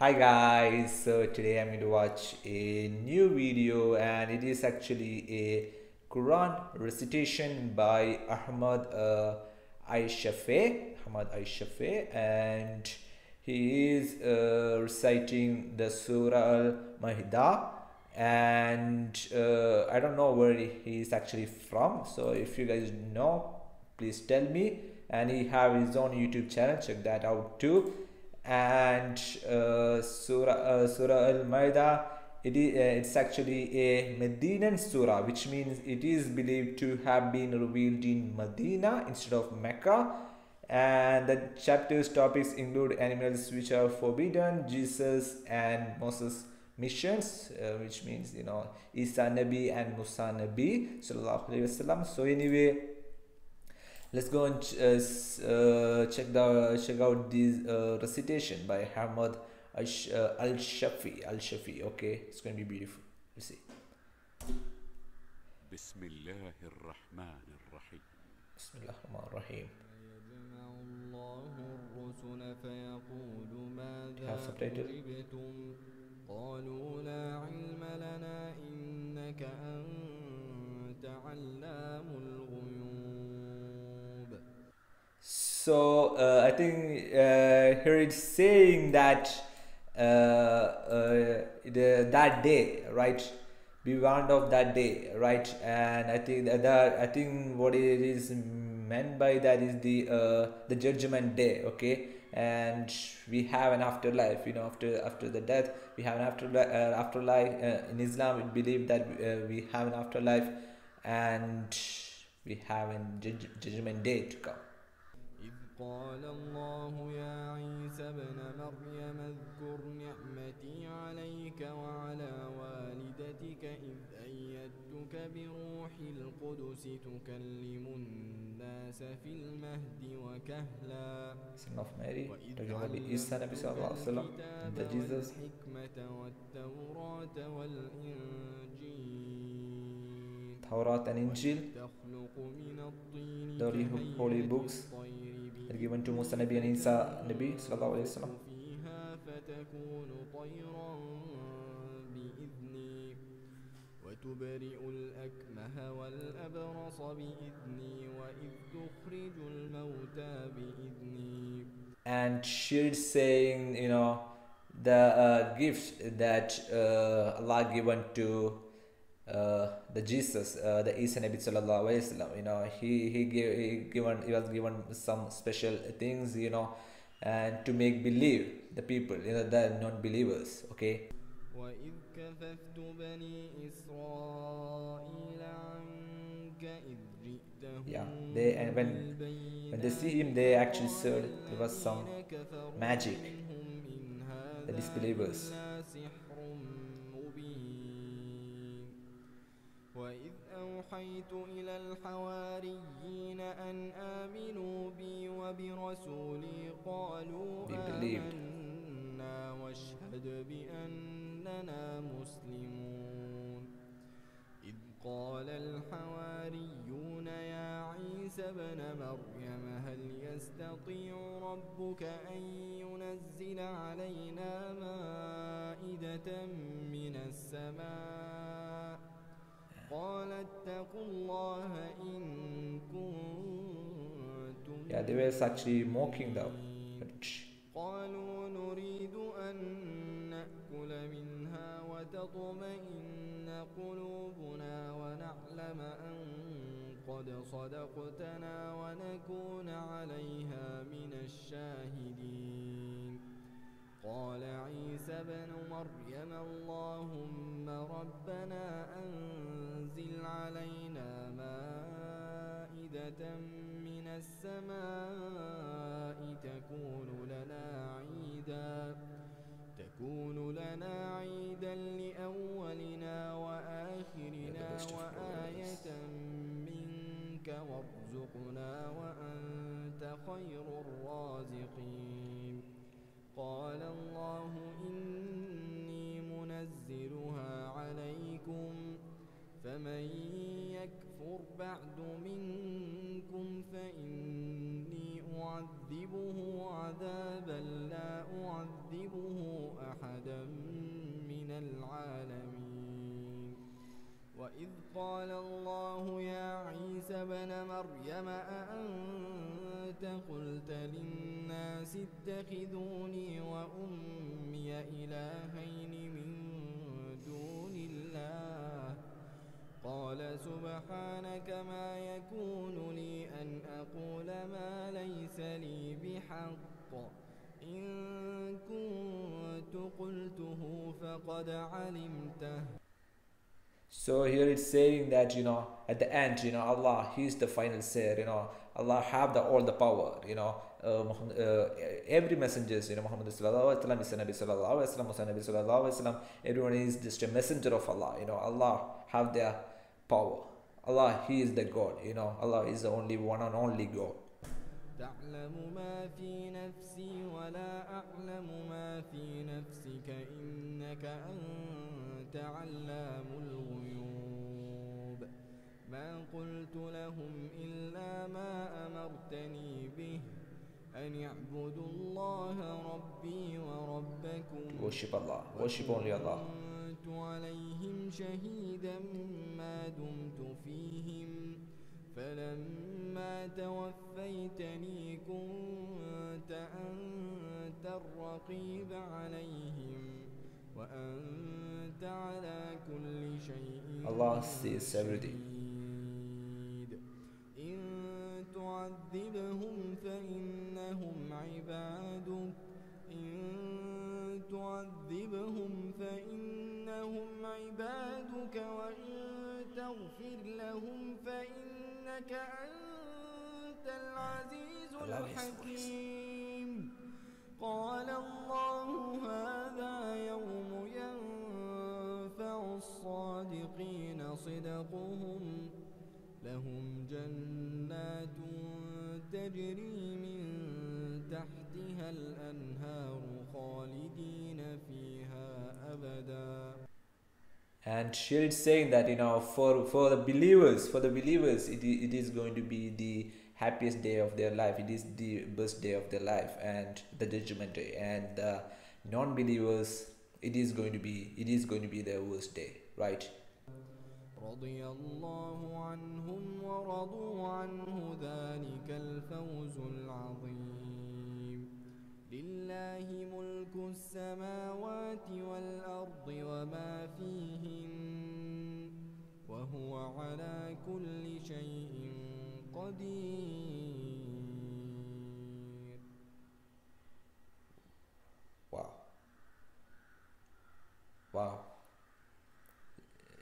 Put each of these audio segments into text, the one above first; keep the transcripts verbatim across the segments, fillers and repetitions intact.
Hi guys, so today I'm going to watch a new video, and it is actually a Quran recitation by Ahmed uh, Alshafey, Ahmed Alshafey, and he is uh, reciting the Surah Al-Ma'idah, and uh, I don't know where he is actually from, so if you guys know, please tell me. And he have his own YouTube channel, check that out too. And uh, Surah uh, Surah Al-Ma'idah, it is uh, it's actually a Medinan surah, which means it is believed to have been revealed in Medina instead of Mecca. And the chapter's topics include animals which are forbidden, Jesus and Moses' missions, uh, which means, you know, Isa Nabi and Musa Nabi sallallahu alaihi wasallam. So anyway, let's go and uh, check the check out this uh, recitation by Ahmed Alshafey. Alshafey, okay, it's going to be beautiful. Let's see. Bismillah ar-Rahman ar-Rahim. Bismillah ar-Rahman ar-Rahim. Have separated. So uh, I think uh, here it's saying that uh, uh, the, that day, right? Be warned of that day, right? And I think that, that I think what it is meant by that is the uh, the judgment day, okay? And we have an afterlife, you know. After after the death, we have an afterlife. Uh, afterlife uh, in Islam, we believe that uh, we have an afterlife, and we have a judge, judgment day to come. قال الله يا عيسى ابن مريم اذكر نعمتي عليك وعلى والدتك إذ أيدتك بروح القدس تكلم الناس في المهد وكهلا وإذ علمت الكتاب والحكمة والتوراة والإنجيل وتخلق من الطين كهيئة given to Musa Nabi and Isa Nabi sallallahu alayhi wasallam. And she's saying, you know, the uh, gift that uh, Allah given to uh the Jesus, uh, the Isa Nabi sallallahu alaihi wasallam, you know, he he gave he given he was given some special things, you know, and to make believe the people, you know, the non-believers, okay. Yeah, they and when when they see him, they actually said there was some magic, the disbelievers. وَأَوْحَيْتُ إِلَى الْحَوَارِيِّينَ أَنْ آمِنُوا بِي وَبِرَسُولِي قَالُوا آمَنَّا وَاشْهَدْ بِأَنَّنَا مُسْلِمُونَ إِذْ قَالَ الْحَوَارِيُّونَ يَا عِيسَى ابْنَ مَرْيَمَ هَلْ يَسْتَطِيعُ رَبُّكَ أَنْ يُنَزِّلَ عَلَيْنَا مَائِدَةً مِنَ السَّمَاءِ Yeah, they were actually mocking them. قال عيسى ابن مريم اللهم ربنا أنزل علينا مائدة من السماء تكون لنا عيدا تكون لنا عيدا لأولنا وآخرنا وآية منك وارزقنا وأنت خير الرازقين قال الله إني منزلها عليكم فمن يكفر بعد منكم فإني أعذبه عذابا لا أعذب يعذبه أحدا من العالمين. وإذ قال الله يا عيسى ابن مريم أأنت قلت للناس اتخذوني وأمي إلهين من دون الله قال سبحانك ما يكون لي أن أقول ما ليس لي بحق إن كنت قلته فقد علمته. So here it's saying that, you know, at the end, you know, Allah, He's the final sayer, you know, Allah have the all the power, you know, uh, Muhammad, uh, every messenger, you know, Muhammad sallallahu alaihi wasallam is Nabi sallallahu alaihi wasallam, Musa Nabi sallallahu alaihi wasallam, everyone is just a messenger of Allah, you know, Allah have their power, Allah, He is the God, you know, Allah is the only one and only God. تعلم ما في نفسي ولا أعلم ما في نفسك إنك أنت علام الغيوب ما قلت لهم إلا ما أمرتني به أن اعبدوا الله ربي وربكم worship Allah, worship only Allah. كنت عليهم شهيدا ما دمت فيهم فلما توفيتني كنت أنت الرقيب عليهم وأنت على كل شيء الله sees everything. إن تعذبهم فإنهم عبادك إن تعذبهم فإنهم عبادك وإن تغفر لهم فإن أنت العزيز الحكيم. قال الله هذا يوم ينفع الصادقين صدقهم لهم جنات تجري من تحتها الأنهار خالدين فيها أبدا. And here it's saying that, you know, for for the believers, for the believers, it, it is going to be the happiest day of their life. It is the best day of their life and the judgment day. And the non-believers, it is going to be it is going to be their worst day, right? لله ملك السماوات والأرض وما فيهن وهو على كل شيء قدير. Wow. Wow.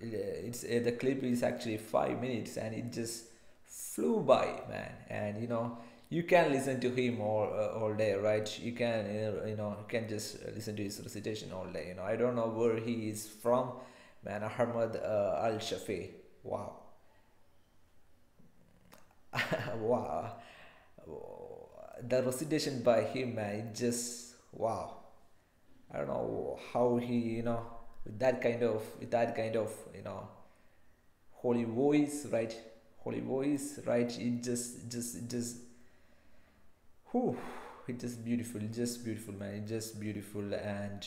It's uh, the clip is actually five minutes and it just flew by, man. And you know, you can listen to him all uh, all day, right? You can uh, you know you can just listen to his recitation all day. You know, I don't know where he is from, man. Ahmed uh, Alshafey, wow, wow, the recitation by him, man, it's just wow. I don't know how he, you know, with that kind of with that kind of you know, holy voice, right? Holy voice, right? It just just just. Whew, it's just beautiful, just beautiful, man, it's just beautiful. And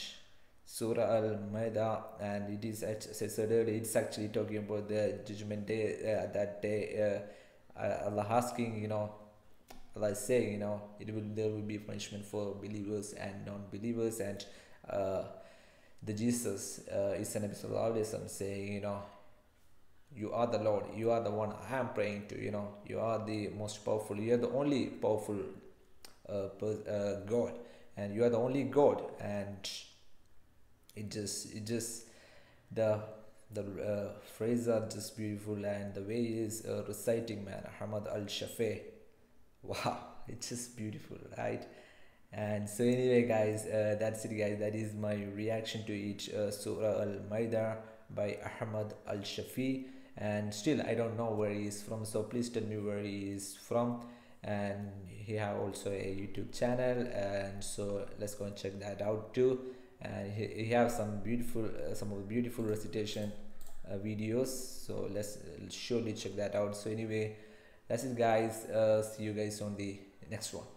Surah Al-Ma'idah, and it is, as I said earlier, it's actually talking about the judgment day, uh, that day, uh, Allah asking, you know, Allah is saying, you know, it will, there will be punishment for believers and non-believers. And uh, the Jesus, uh, is an episode always saying, you know, you are the Lord, you are the one I am praying to, you know, you are the most powerful, you are the only powerful Uh, uh, God, and you are the only God. And it just it just the the uh, phrase are just beautiful, and the way he is uh, reciting, man, Ahmed Alshafey, wow, it's just beautiful, right? And so anyway, guys, uh, that's it, guys. That is my reaction to each uh, Surah Al-Ma'idah by Ahmed Alshafey. And still I don't know where he is from, so please tell me where he is from. And he have also a YouTube channel, and so let's go and check that out too. And he, he have some beautiful uh, some of the beautiful recitation uh, videos, so let's surely check that out. So anyway, that's it, guys. Uh, see you guys on the next one.